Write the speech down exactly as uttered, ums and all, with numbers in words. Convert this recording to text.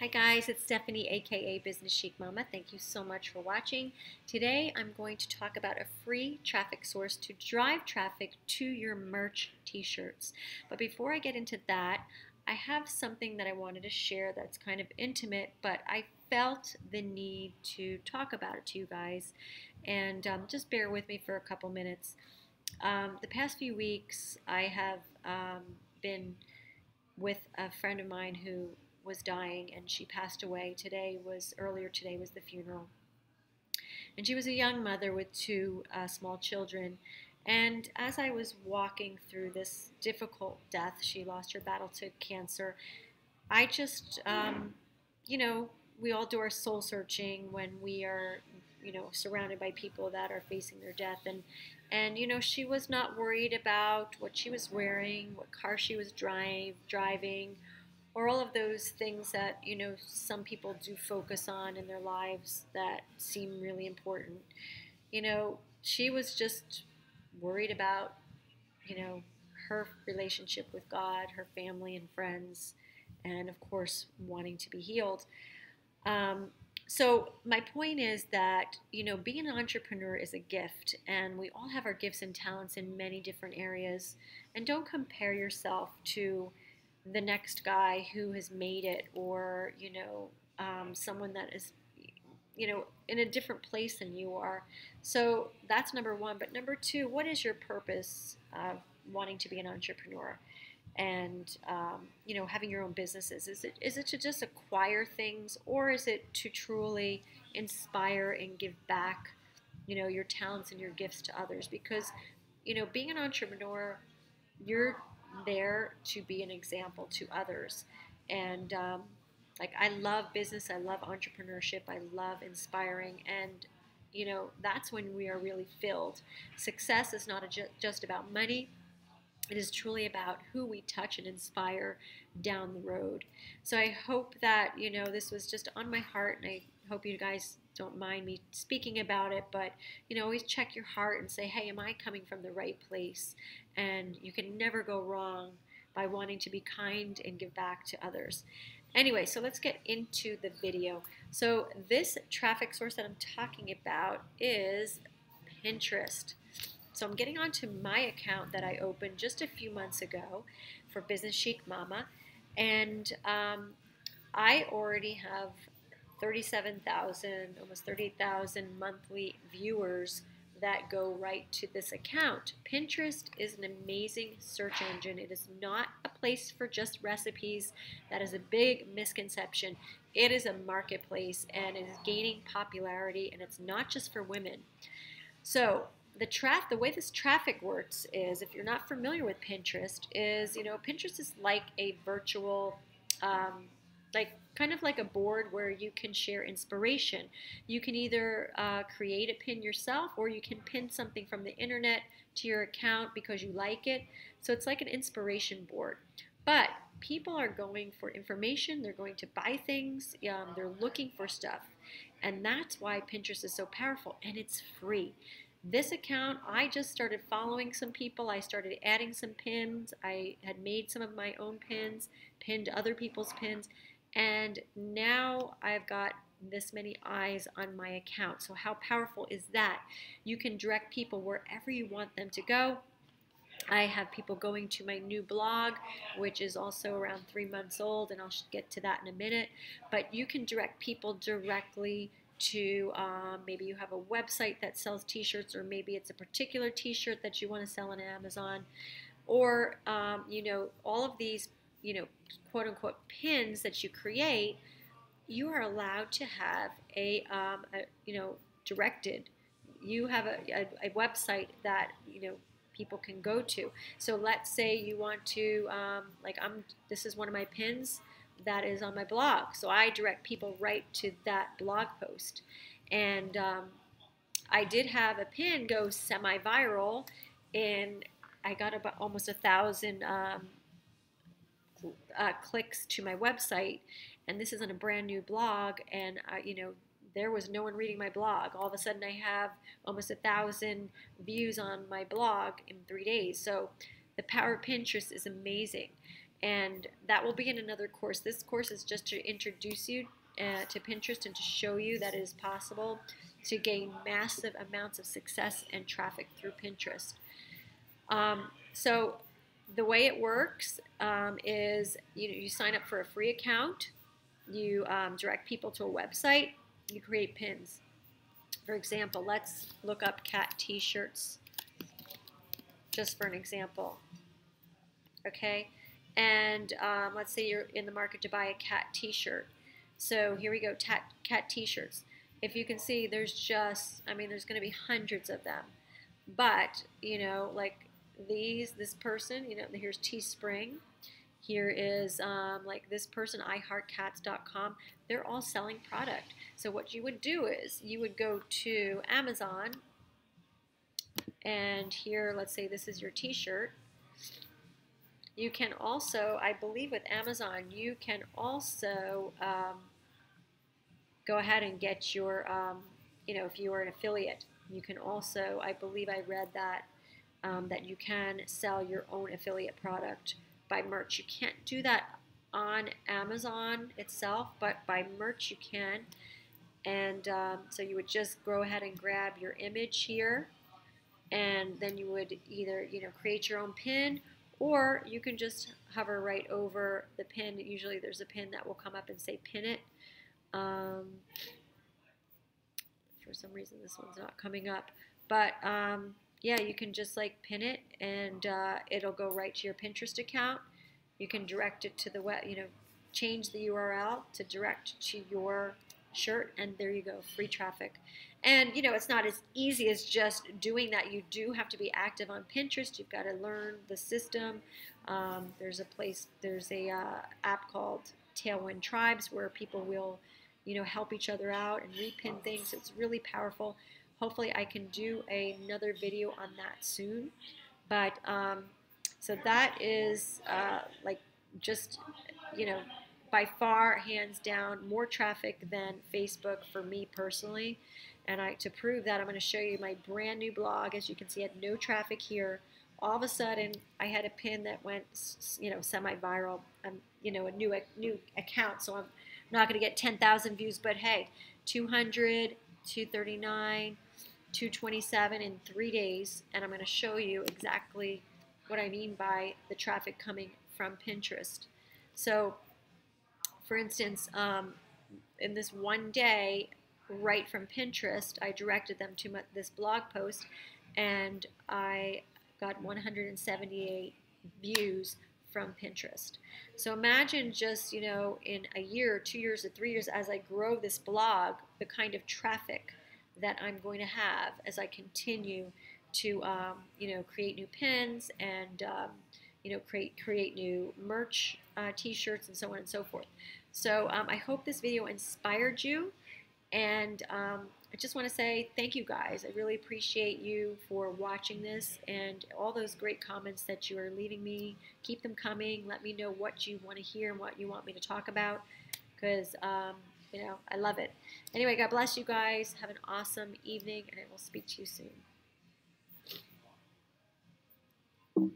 Hi guys, it's Stephanie, aka Business Chic Mama. Thank you so much for watching. Today I'm going to talk about a free traffic source to drive traffic to your merch t-shirts. But before I get into that, I have something that I wanted to share that's kind of intimate, but I felt the need to talk about it to you guys. And um, just bear with me for a couple minutes. Um, the past few weeks I have um, been with a friend of mine who was dying, and she passed away. Today was, earlier today was the funeral. And she was a young mother with two uh, small children. And as I was walking through this difficult death, she lost her battle to cancer, I just, um, you know, we all do our soul searching when we are, you know, surrounded by people that are facing their death. And, and you know, she was not worried about what she was wearing, what car she was drive, driving, or all of those things that, you know, some people do focus on in their lives that seem really important. You know, she was just worried about, you know, her relationship with God, her family and friends, and of course, wanting to be healed. Um, so my point is that, you know, being an entrepreneur is a gift, and we all have our gifts and talents in many different areas. And don't compare yourself to the next guy who has made it, or, you know, um, someone that is, you know, in a different place than you are. So that's number one. But number two, what is your purpose of wanting to be an entrepreneur and, um, you know, having your own businesses? Is it, is it to just acquire things, or is it to truly inspire and give back, you know, your talents and your gifts to others? Because, you know, being an entrepreneur, you're there to be an example to others. And um, like, I love business, I love entrepreneurship, I love inspiring, and you know, that's when we are really filled. Success is not a ju just about money. It is truly about who we touch and inspire down the road. So I hope that, you know, this was just on my heart, and I hope you guys don't mind me speaking about it, but you know, always check your heart and say, hey, am I coming from the right place? And you can never go wrong by wanting to be kind and give back to others. Anyway, so let's get into the video. So this traffic source that I'm talking about is Pinterest. So I'm getting onto my account that I opened just a few months ago for Business Chic Mama, and um, I already have thirty-seven thousand, almost thirty-eight thousand monthly viewers that go right to this account. Pinterest is an amazing search engine. It is not a place for just recipes. That is a big misconception. It is a marketplace, and it is gaining popularity, and it's not just for women. So the traf the way this traffic works is, if you're not familiar with Pinterest, is, you know, Pinterest is like a virtual, um, like kind of like a board where you can share inspiration. You can either uh, create a pin yourself, or you can pin something from the internet to your account because you like it. So it's like an inspiration board. But people are going for information, they're going to buy things, um, they're looking for stuff. And that's why Pinterest is so powerful, and it's free. This account, I just started following some people. I started adding some pins. I had made some of my own pins, pinned other people's pins, and now I've got this many eyes on my account. So how powerful is that? You can direct people wherever you want them to go. I have people going to my new blog, which is also around three months old, and I'll get to that in a minute. But you can direct people directly to, um, maybe you have a website that sells t-shirts, or maybe it's a particular t-shirt that you want to sell on Amazon, or um, you know, all of these, you know, quote-unquote pins that you create, you are allowed to have a, um, a you know, directed, you have a, a, a website that, you know, people can go to. So let's say you want to, um, like I'm, this is one of my pins that is on my blog. So I direct people right to that blog post. And um, I did have a pin go semi-viral, and I got about almost a thousand um, uh, clicks to my website. And this is on a brand new blog, and uh, you know, there was no one reading my blog. All of a sudden I have almost a thousand views on my blog in three days. So the power of Pinterest is amazing. and that will be in another course. This course is just to introduce you uh, to Pinterest and to show you that it is possible to gain massive amounts of success and traffic through Pinterest. Um, so the way it works um, is you, you sign up for a free account, you um, direct people to a website, you create pins. For example, let's look up cat t-shirts just for an example. Okay, and um, let's say you're in the market to buy a cat t-shirt. So here we go, cat t-shirts. If you can see, there's just, I mean, there's going to be hundreds of them. But, you know, like these, this person, you know, here's Teespring. Here is um, like this person, i heart cats dot com. They're all selling product. So what you would do is you would go to Amazon, and here, let's say this is your t-shirt. You can also, I believe with Amazon, you can also um, go ahead and get your, um, you know, if you are an affiliate, you can also, I believe I read that, um, that you can sell your own affiliate product by merch. You can't do that on Amazon itself, but by merch you can. And um, so you would just go ahead and grab your image here, and then you would either, you know, create your own pin, or you can just hover right over the pin. Usually there's a pin that will come up and say pin it. Um, for some reason this one's not coming up, but um, yeah, you can just like pin it, and uh, it'll go right to your Pinterest account. You can direct it to the web, you know, change the U R L to direct to your shirt, and there you go, free traffic. And you know, it's not as easy as just doing that. You do have to be active on Pinterest. You've got to learn the system. Um, there's a place, there's a uh, app called Tailwind Tribes where people will, you know, help each other out and repin things. It's really powerful. Hopefully I can do another video on that soon. But um, so that is uh, like just, you know, by far, hands down, more traffic than Facebook for me personally. And I, to prove that, I'm going to show you my brand new blog. As you can see, I had no traffic here. All of a sudden, I had a pin that went, you know, semi-viral. I'm, you know, a new a new account, so I'm not going to get ten thousand views. But hey, two hundred, two thirty-nine, two twenty-seven in three days, and I'm going to show you exactly what I mean by the traffic coming from Pinterest. So, for instance, um, in this one day, right from Pinterest, I directed them to my, this blog post, and I got one hundred seventy-eight views from Pinterest. So imagine just, you know, in a year, two years, or three years, as I grow this blog, the kind of traffic that I'm going to have as I continue to, um, you know, create new pins and, um, you know, create create new merch, uh, t-shirts, and so on and so forth. So um, I hope this video inspired you. And um, I just want to say thank you guys. I really appreciate you for watching this, and all those great comments that you are leaving me. Keep them coming. Let me know what you want to hear and what you want me to talk about, because, um, you know, I love it. Anyway, God bless you guys. Have an awesome evening, and I will speak to you soon.